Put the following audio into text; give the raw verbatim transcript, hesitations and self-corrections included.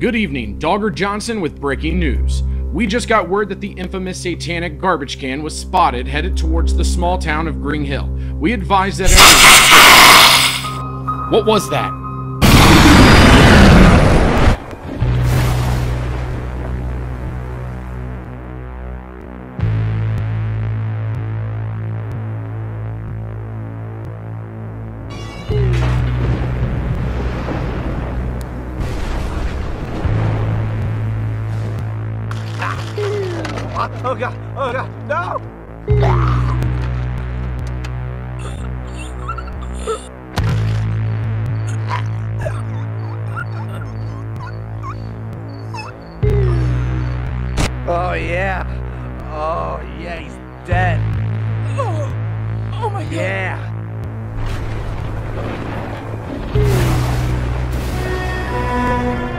Good evening, Dogger Johnson with breaking news. We just got word that the infamous satanic garbage can was spotted headed towards the small town of Green Hill. We advise that everyone... What was that? Oh God, oh God, no! Oh yeah, oh yeah, he's dead. Oh, oh my God. Yeah.